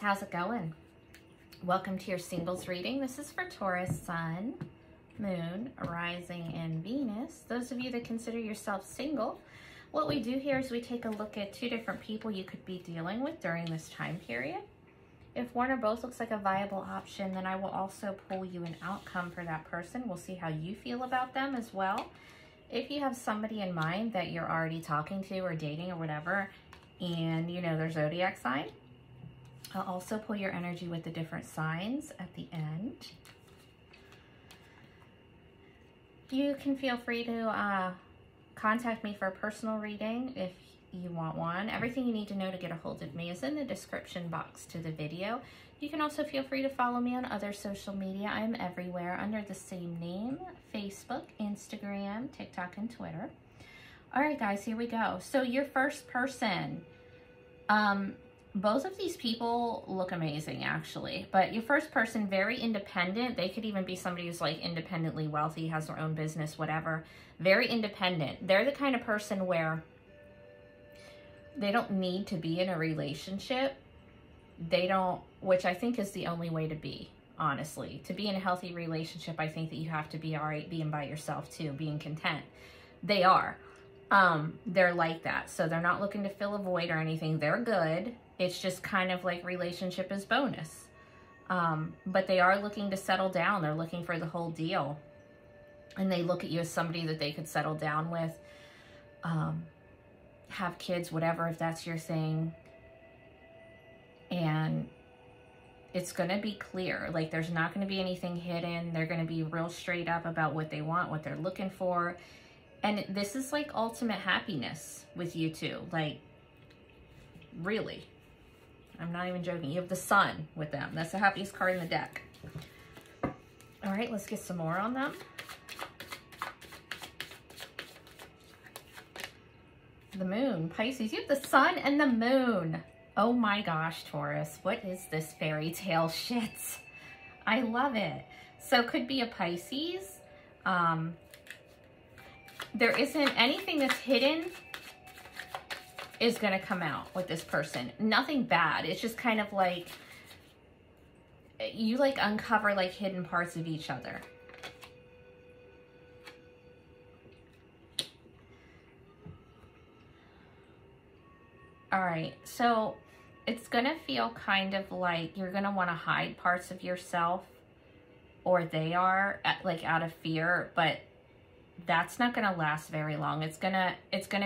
Taurus, how's it going? Welcome to your singles reading. This is for Taurus, Sun, Moon, Rising, and Venus. Those of you that consider yourself single, what we do here is we take a look at two different people you could be dealing with during this time period. If one or both looks like a viable option, then I will also pull you an outcome for that person. We'll see how you feel about them as well. If you have somebody in mind that you're already talking to or dating or whatever, and you know their zodiac sign, I'll also pull your energy with the different signs at the end. You can feel free to contact me for a personal reading if you want one. Everything you need to know to get a hold of me is in the description box to the video. You can also feel free to follow me on other social media. I'm everywhere under the same name: Facebook, Instagram, TikTok, and Twitter. All right, guys, here we go. So your first person, both of these people look amazing, actually. But your first person, very independent. They could even be somebody who's like independently wealthy, has their own business, whatever. Very independent. They're the kind of person where they don't need to be in a relationship. They don't, which I think is the only way to be, honestly. To be in a healthy relationship, I think that you have to be all right being by yourself too, being content. They are. They're like that. So they're not looking to fill a void or anything. They're good. It's just kind of like relationship is bonus. But they are looking to settle down. They're looking for the whole deal. And they look at you as somebody that they could settle down with. Have kids, whatever, if that's your thing. And it's going to be clear. Like, there's not going to be anything hidden. They're going to be real straight up about what they want, what they're looking for. And this is like ultimate happiness with you two. Like, really. I'm not even joking. You have the sun with them. That's the happiest card in the deck. All right, let's get some more on them. The moon, Pisces, you have the sun and the moon. Oh my gosh, Taurus, what is this fairy tale shit? I love it. So could be a Pisces. There isn't anything that's hidden is gonna come out with this person. Nothing bad. It's just kind of like you like uncover like hidden parts of each other. All right, so it's going to feel kind of like you're going to want to hide parts of yourself, or they are, like, out of fear, but that's not going to last very long. It's going to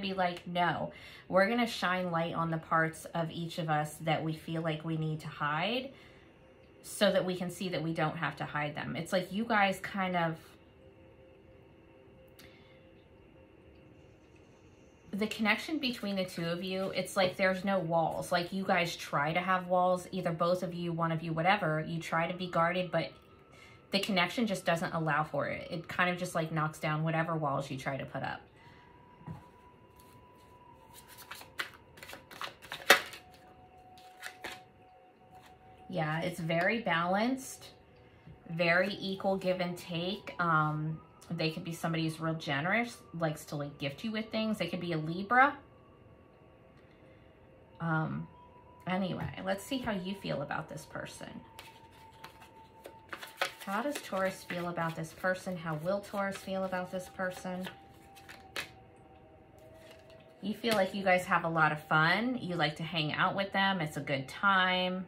be like, no, we're going to shine light on the parts of each of us that we feel like we need to hide so that we can see that we don't have to hide them. It's like you guys kind of, the connection between the two of you, it's like there's no walls. Like, you guys try to have walls, either both of you, one of you, whatever. You try to be guarded, but the connection just doesn't allow for it. It kind of just like knocks down whatever walls you try to put up. Yeah, it's very balanced, very equal give and take. They could be somebody who's real generous, likes to like gift you with things. They could be a Libra. Anyway, let's see how you feel about this person. How does Taurus feel about this person? How will Taurus feel about this person? You feel like you guys have a lot of fun. You like to hang out with them. It's a good time.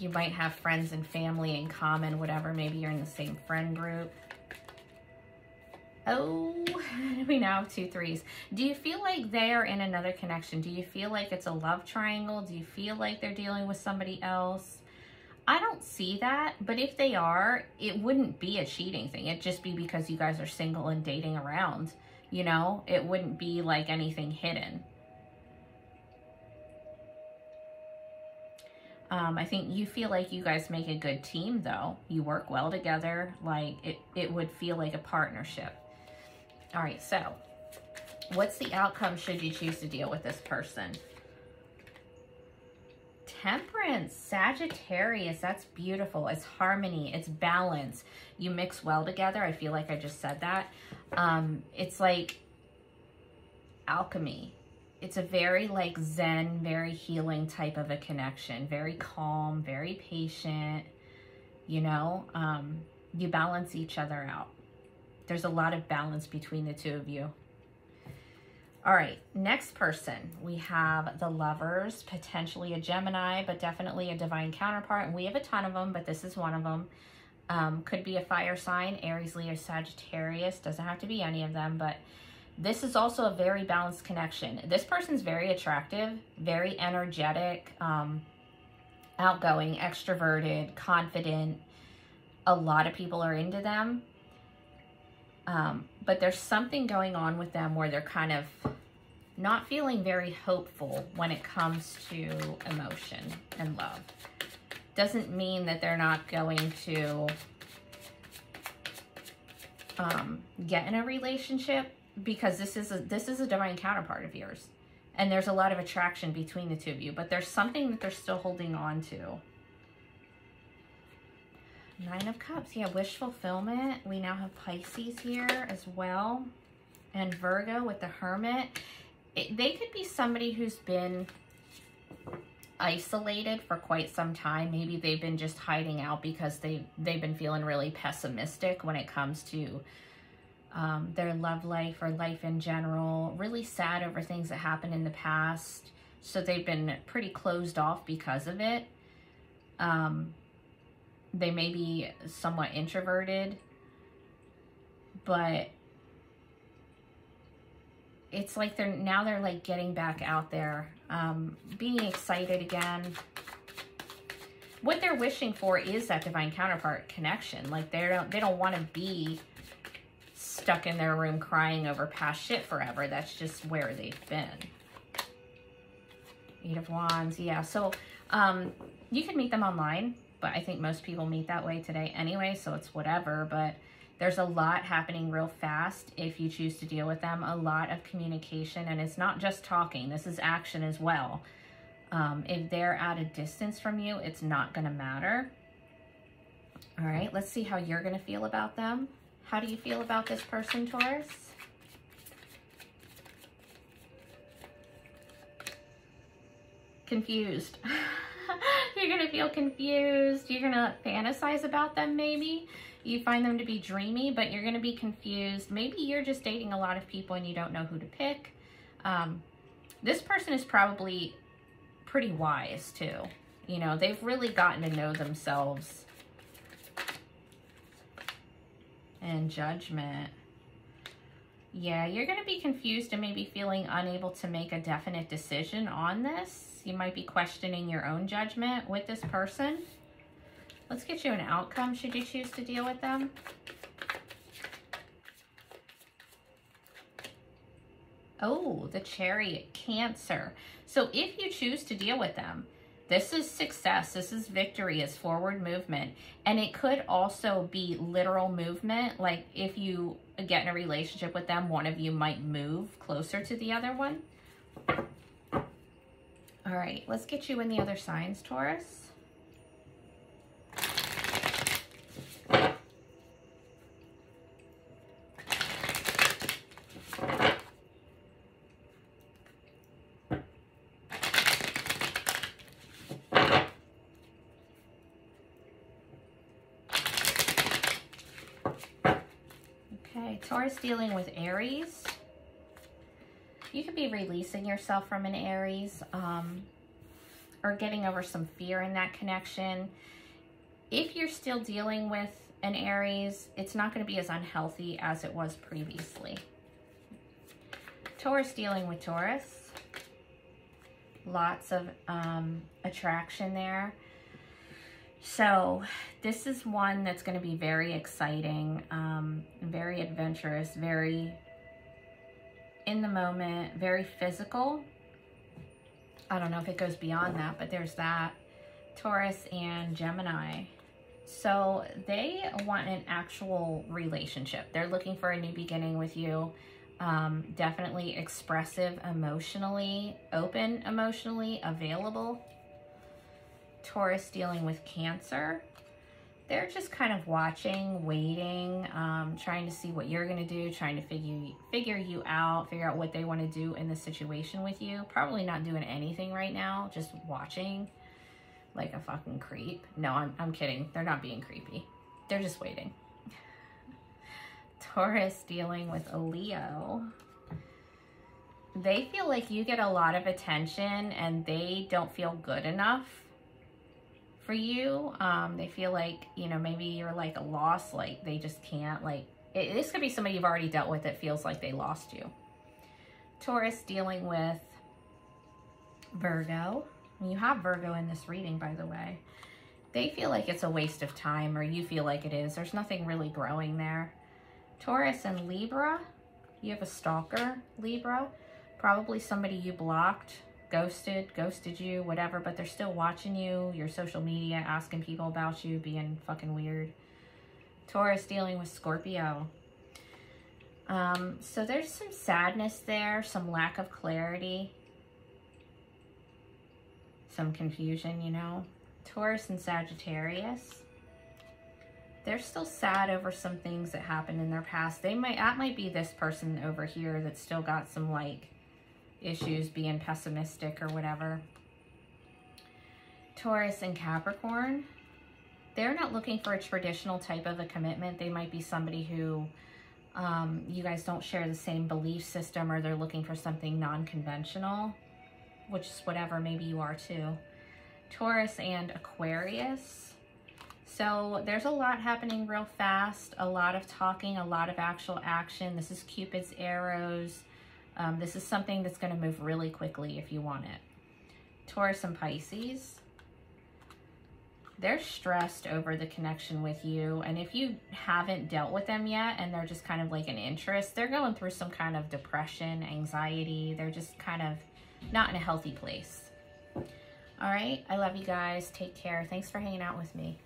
You might have friends and family in common, whatever. Maybe you're in the same friend group. Oh, we now have 2 3s. Do you feel like they are in another connection? Do you feel like it's a love triangle? Do you feel like they're dealing with somebody else? I don't see that, but if they are, it wouldn't be a cheating thing. It'd just be because you guys are single and dating around, you know? It wouldn't be like anything hidden. I think you feel like you guys make a good team, though. You work well together. Like, it would feel like a partnership. All right, so what's the outcome should you choose to deal with this person? Temperance, Sagittarius, that's beautiful. It's harmony, it's balance. You mix well together. I feel like I just said that. It's like alchemy. It's a very like Zen, very healing type of a connection, very calm, very patient, you know, you balance each other out. There's a lot of balance between the two of you. All right, next person, we have the Lovers, potentially a Gemini, but definitely a divine counterpart. And we have a ton of them, but this is one of them. Could be a fire sign, Aries, Leo, Sagittarius, doesn't have to be any of them, but this is also a very balanced connection. This person's very attractive, very energetic, outgoing, extroverted, confident. A lot of people are into them. But there's something going on with them where they're kind of not feeling very hopeful when it comes to emotion and love. Doesn't mean that they're not going to get in a relationship, because this is a divine counterpart of yours, and there's a lot of attraction between the two of you, but there's something that they're still holding on to. Nine of Cups, yeah, wish fulfillment. We now have Pisces here as well, and Virgo with the Hermit. They could be somebody who's been isolated for quite some time. Maybe they've been just hiding out because they've been feeling really pessimistic when it comes to their love life or life in general, really sad over things that happened in the past. So they've been pretty closed off because of it. They may be somewhat introverted, but it's like now they're like getting back out there, being excited again. What they're wishing for is that divine counterpart connection. Like they don't want to be stuck in their room crying over past shit forever. That's just where they've been. Eight of Wands, yeah. So you can meet them online, but I think most people meet that way today anyway, so it's whatever. But there's a lot happening real fast if you choose to deal with them. A lot of communication, and it's not just talking. This is action as well. If they're at a distance from you, it's not going to matter. All right, let's see how you're going to feel about them. How do you feel about this person, Taurus? Confused. You're going to feel confused. You're going to fantasize about them maybe. You find them to be dreamy, but you're going to be confused. Maybe you're just dating a lot of people and you don't know who to pick. This person is probably pretty wise too. You know, they've really gotten to know themselves. And Judgment. Yeah, you're going to be confused and maybe feeling unable to make a definite decision on this. You might be questioning your own judgment with this person. Let's get you an outcome should you choose to deal with them. Oh, the Chariot, Cancer. So if you choose to deal with them, this is success, this is victory, it's forward movement. And it could also be literal movement. Like if you get in a relationship with them, one of you might move closer to the other one. All right, let's get you in the other signs, Taurus. Taurus dealing with Aries. You could be releasing yourself from an Aries, or getting over some fear in that connection. If you're still dealing with an Aries, it's not going to be as unhealthy as it was previously. Taurus dealing with Taurus. Lots of attraction there. So this is one that's going to be very exciting, very adventurous, very in the moment, very physical. I don't know if it goes beyond that, but there's that. Taurus and Gemini. So they want an actual relationship. They're looking for a new beginning with you. Definitely expressive emotionally, open emotionally, available. Taurus dealing with Cancer. they're just kind of watching, waiting, trying to see what you're going to do, trying to figure you out, figure out what they want to do in this situation with you. Probably not doing anything right now, just watching like a fucking creep. No, I'm kidding. They're not being creepy. They're just waiting. Taurus dealing with a Leo. They feel like you get a lot of attention and they don't feel good enough for you. They feel like, you know, maybe you're like a loss, like they just can't, like, this could be somebody you've already dealt with that feels like they lost you. Taurus dealing with Virgo. You have Virgo in this reading, by the way. They feel like it's a waste of time, or you feel like it is. There's nothing really growing there. Taurus and Libra. You have a stalker, Libra. Probably somebody you blocked, ghosted you, whatever, but they're still watching you, your social media, asking people about you, being fucking weird. Taurus dealing with Scorpio. So there's some sadness there, some lack of clarity, some confusion, you know. Taurus and Sagittarius. They're still sad over some things that happened in their past. That might be this person over here that's still got some like issues, being pessimistic or whatever. Taurus and Capricorn. They're not looking for a traditional type of a commitment. They might be somebody who you guys don't share the same belief system, or they're looking for something non-conventional, which is whatever, maybe you are too. Taurus and Aquarius. So there's a lot happening real fast, a lot of talking, a lot of actual action. This is Cupid's arrows. This is something that's going to move really quickly if you want it. Taurus and Pisces. They're stressed over the connection with you. And if you haven't dealt with them yet and they're just kind of like an interest, they're going through some kind of depression, anxiety. They're just kind of not in a healthy place. All right. I love you guys. Take care. Thanks for hanging out with me.